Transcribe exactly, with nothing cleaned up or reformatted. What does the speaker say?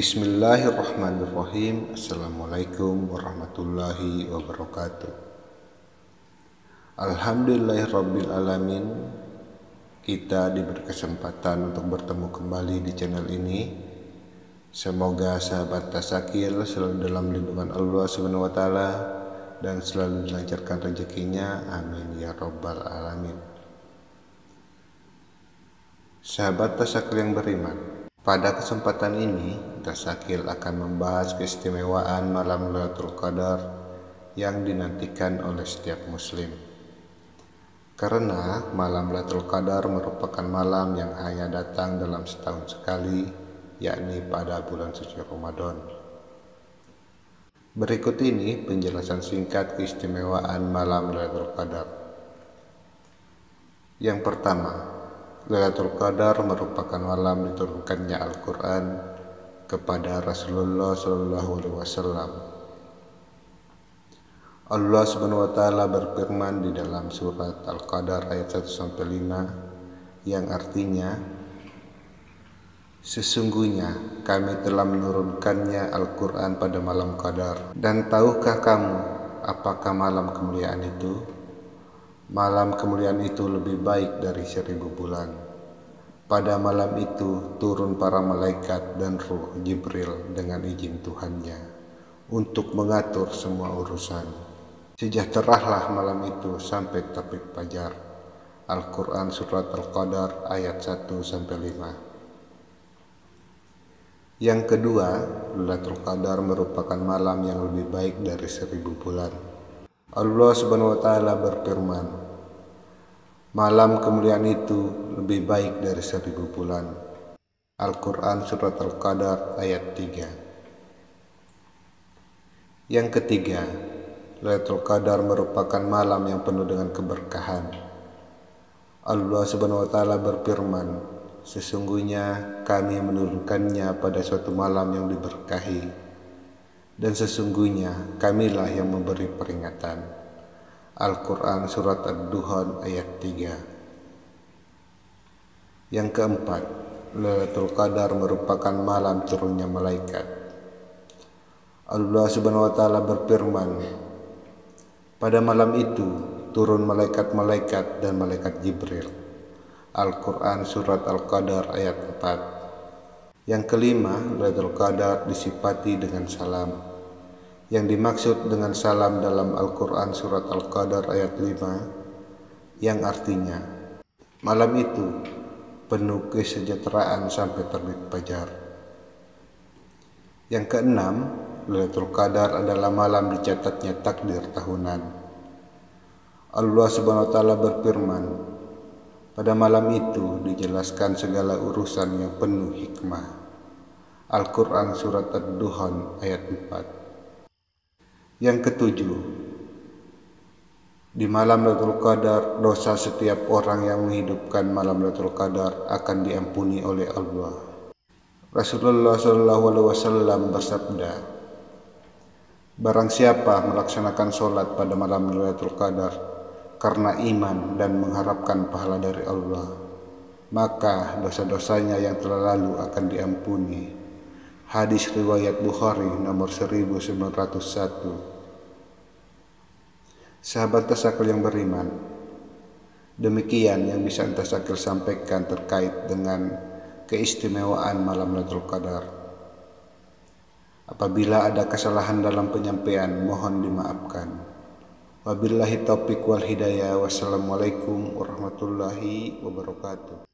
Bismillahirrahmanirrahim. Assalamualaikum warahmatullahi wabarakatuh. Alhamdulillahirrabbilalamin. Kita diberi kesempatan untuk bertemu kembali di channel ini. Semoga sahabat Tasakil selalu dalam lindungan Allah subhanahu wa taala dan selalu dilancarkan rezekinya. Amin ya rabbal alamin. Sahabat Tasakil yang beriman, pada kesempatan ini, Tasakil akan membahas keistimewaan malam Lailatul Qadar yang dinantikan oleh setiap muslim. Karena malam Lailatul Qadar merupakan malam yang hanya datang dalam setahun sekali, yakni pada bulan suci Ramadan. Berikut ini penjelasan singkat keistimewaan malam Lailatul Qadar. Yang pertama, Lailatul Qadar merupakan malam diturunkannya Al-Qur'an kepada Rasulullah shallallahu alaihi wasallam. Allah subhanahu wa taala berfirman di dalam surat Al-Qadar ayat satu sampai lima yang artinya, sesungguhnya kami telah menurunkannya Al-Qur'an pada malam Qadar. Dan tahukah kamu apakah malam kemuliaan itu? Malam kemuliaan itu lebih baik dari seribu bulan. Pada malam itu turun para malaikat dan ruh Jibril dengan izin Tuhannya untuk mengatur semua urusan. Sejahteralah malam itu sampai terbit fajar. Al-Qur'an surat Al-Qadar ayat satu sampai lima. Yang kedua, Lailatul Qadar merupakan malam yang lebih baik dari seribu bulan. Allah subhanahu wa taala berfirman, malam kemuliaan itu lebih baik dari seribu bulan. Al-Qur'an surat Al-Qadar ayat tiga. Yang ketiga, Lailatul Qadar merupakan malam yang penuh dengan keberkahan. Allah subhanahu wa taala berfirman, sesungguhnya kami menurunkannya pada suatu malam yang diberkahi, dan sesungguhnya kamilah yang memberi peringatan. Al-Qur'an surat Ad-Duhan ayat tiga. Yang keempat, Lailatul Qadar merupakan malam turunnya malaikat. Allah Subhanahu wa taala berfirman, pada malam itu turun malaikat-malaikat dan malaikat Jibril. Al-Qur'an surat Al-Qadar ayat empat. Yang kelima, Lailatul Qadar disifati dengan salam. Yang dimaksud dengan salam dalam Al-Qur'an surat Al-Qadar ayat lima yang artinya, malam itu penuh kesejahteraan sampai terbit fajar. Yang keenam, Lailatul Qadar adalah malam dicatatnya takdir tahunan. Allah subhanahu wa taala berfirman, pada malam itu dijelaskan segala urusan yang penuh hikmah. Al-Qur'an surat Ad-Duhan ayat empat. Yang ketujuh, di malam Lailatul Qadar, dosa setiap orang yang menghidupkan malam Lailatul Qadar akan diampuni oleh Allah. Rasulullah shallallahu alaihi wasallam bersabda, barang siapa melaksanakan sholat pada malam Lailatul Qadar karena iman dan mengharapkan pahala dari Allah, maka dosa-dosanya yang telah lalu akan diampuni. Hadis riwayat Bukhari nomor seribu sembilan ratus satu. Sahabat Tasakil yang beriman, demikian yang bisa Tasakil sampaikan terkait dengan keistimewaan malam Lailatul Qadar. Apabila ada kesalahan dalam penyampaian, mohon dimaafkan. Wabillahi taufiq wal hidayah. Wassalamualaikum warahmatullahi wabarakatuh.